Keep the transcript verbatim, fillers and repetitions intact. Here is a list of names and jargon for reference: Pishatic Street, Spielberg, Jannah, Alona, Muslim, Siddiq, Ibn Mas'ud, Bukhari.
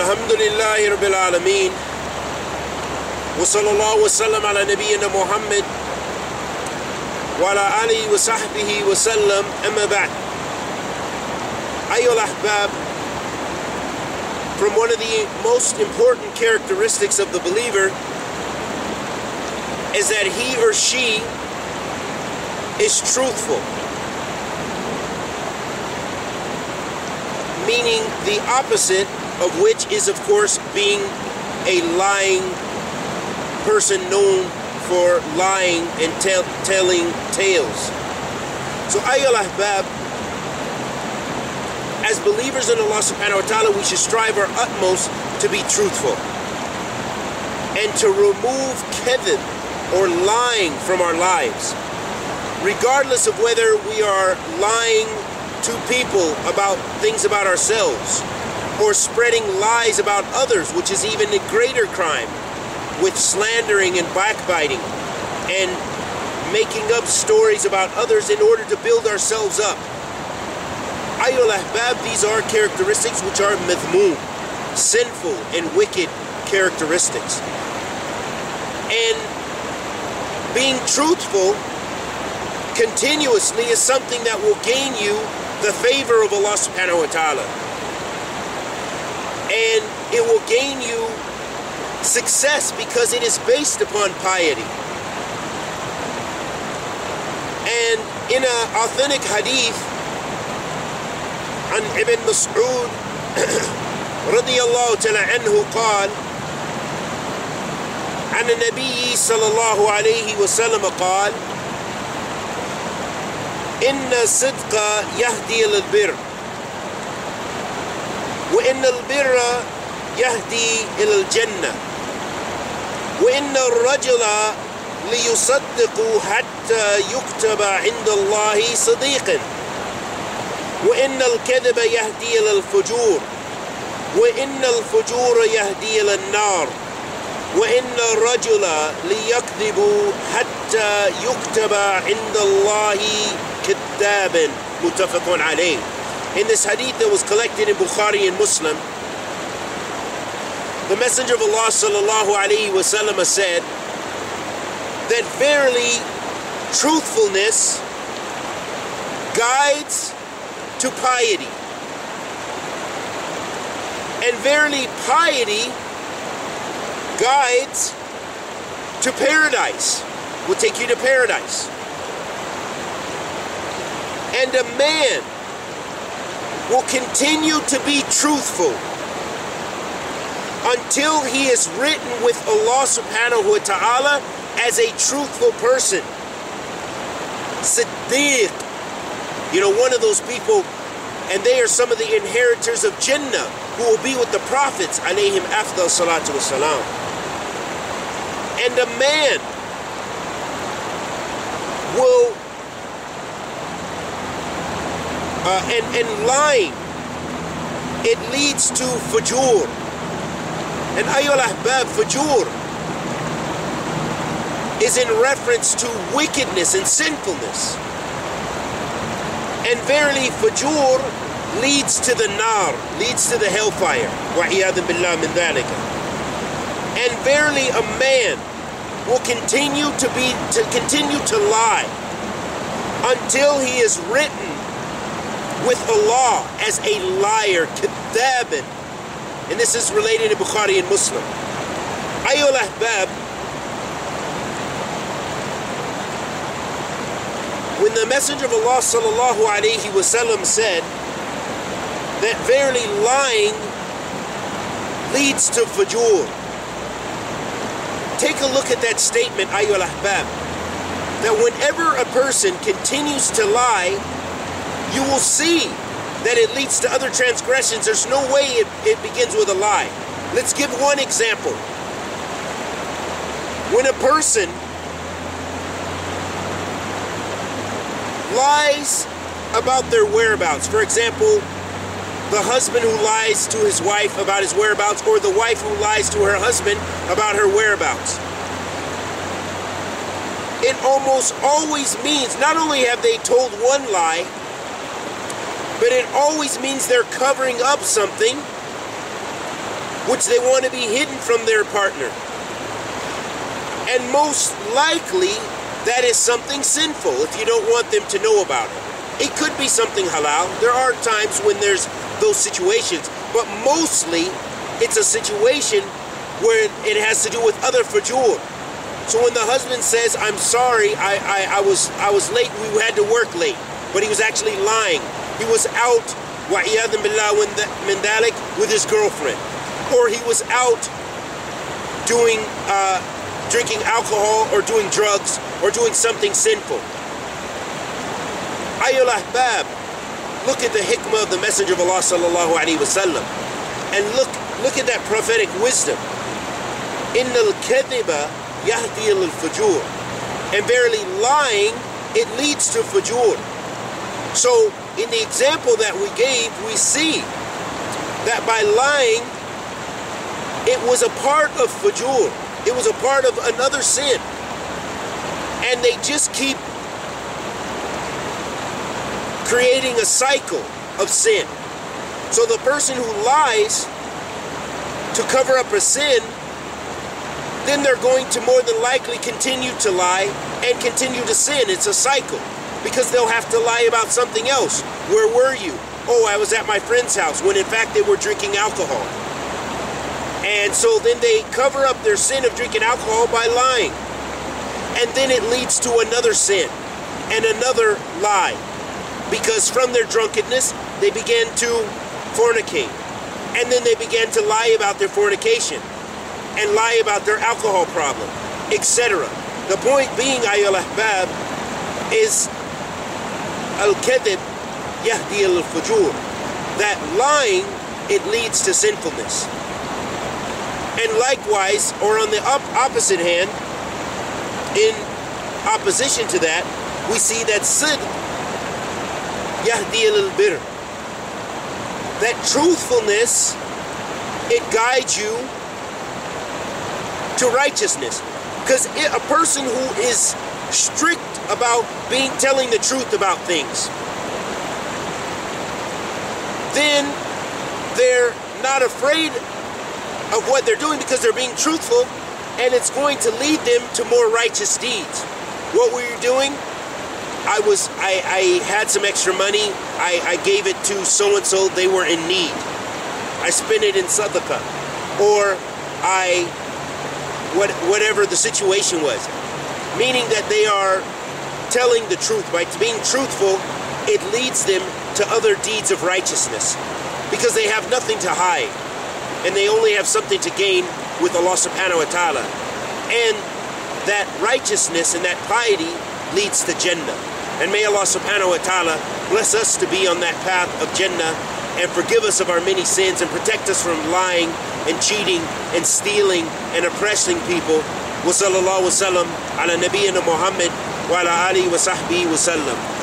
Alhamdulillahi Rabbil Alameen. Wa sallallahu wa sallam ala nabiyyina Muhammad wa ala alihi wa sahbihi wa sallam. Amma ba'd. Ayyul ahbab, from one of the most important characteristics of the believer is that he or she is truthful, meaning the opposite of which is, of course, being a lying person known for lying and tell, telling tales. So, ayyul ahbab, as believers in Allah subhanahu wa ta'ala, we should strive our utmost to be truthful and to remove kadhib or lying from our lives, regardless of whether we are lying to people about things about ourselves, or spreading lies about others, which is even a greater crime, with slandering and backbiting, and making up stories about others in order to build ourselves up. Ayyul ahbab, these are characteristics which are madhmum, sinful and wicked characteristics. And being truthful continuously is something that will gain you the favor of Allah subhanahu wa ta'ala, and it will gain you success because it is based upon piety. And in an authentic hadith an Ibn Mas'ud radiyallahu ta'ala anhu قال عن النبي صلى الله عليه وسلم قال إن الصدق يهدي للبر وإن البر يهدي إلى الجنة وإن الرجل ليصدق حتى يكتب عند الله صديقا وإن الكذب يهدي إلى الفجور وإن الفجور يهدي إلى النار وإن الرجل ليكذب حتى يكتب عند الله كذابا متفق عليه. In this hadith that was collected in Bukhari and Muslim, the Messenger of Allah sallallahu alaihi wasallam said that verily truthfulness guides to piety, and verily piety guides to paradise, will take you to paradise. And a man will continue to be truthful until he is written with Allah subhanahu wa ta'ala as a truthful person. Siddiq, you know, one of those people, and they are some of the inheritors of Jannah who will be with the prophets alayhim afdal salatu wasalam. And a man will Uh, and, and lying, it leads to fujur. And ayyul ahbab, fujur is in reference to wickedness and sinfulness. And verily fujur leads to the nar, leads to the hellfire. Wa'iyadhu billah min dhalika. And verily a man will continue to be, to continue to lie until he is written with Allah as a liar, kadhabin. And this is related to Bukhari and Muslim. Ayyul ahbab, when the Messenger of Allah sallallahu alaihi wasallam said that verily lying leads to fujur, take a look at that statement, ayyul ahbab, that whenever a person continues to lie, you will see that it leads to other transgressions. There's no way it, it begins with a lie. Let's give one example. When a person lies about their whereabouts, for example, the husband who lies to his wife about his whereabouts, or the wife who lies to her husband about her whereabouts, it almost always means not only have they told one lie, but it always means they're covering up something which they want to be hidden from their partner. And most likely, that is something sinful if you don't want them to know about it. It could be something halal. There are times when there's those situations, but mostly it's a situation where it has to do with other fujur. So when the husband says, I'm sorry, I, I, I, was, I was late, we had to work late, but he was actually lying. He was out, wa'iyadhan billah min dhalik, with his girlfriend. Or he was out doing, uh, drinking alcohol or doing drugs or doing something sinful. Ayyul ahbab, look at the hikmah of the Messenger of Allah sallallahu alaihi wasallam, and look, look at that prophetic wisdom. Innal kadhiba yahdi lil fujur, and verily lying, it leads to fujur. So in the example that we gave, we see that by lying, it was a part of fujur. It was a part of another sin. And they just keep creating a cycle of sin. So the person who lies to cover up a sin, then they're going to more than likely continue to lie and continue to sin. It's a cycle, because they'll have to lie about something else. Where were you? Oh, I was at my friend's house, when in fact they were drinking alcohol. And so then they cover up their sin of drinking alcohol by lying. And then it leads to another sin and another lie, because from their drunkenness, they began to fornicate. And then they began to lie about their fornication and lie about their alcohol problem, et cetera. The point being, ayyul ahbab, is al-kadhib yahdi al-fujur, that lying, it leads to sinfulness. And likewise, or on the opposite hand, in opposition to that, we see that sidq yahdi al-bir, that truthfulness, it guides you to righteousness. Because a person who is strict about being telling the truth about things, then they're not afraid of what they're doing, because they're being truthful, and it's going to lead them to more righteous deeds. What were you doing? I was, I, I had some extra money. I, I gave it to so-and-so. They were in need. I spent it in sadaqah. Or I, what, whatever the situation was. Meaning that they are telling the truth. By being truthful, it leads them to other deeds of righteousness, because they have nothing to hide, and they only have something to gain with Allah subhanahu wa ta'ala. And that righteousness and that piety leads to Jannah. And may Allah subhanahu wa ta'ala bless us to be on that path of Jannah, and forgive us of our many sins, and protect us from lying and cheating and stealing and oppressing people. Wa sallallahu wa sallam ala nabiyyina Muhammad wa ala alihi wa sahbihi wa sallam.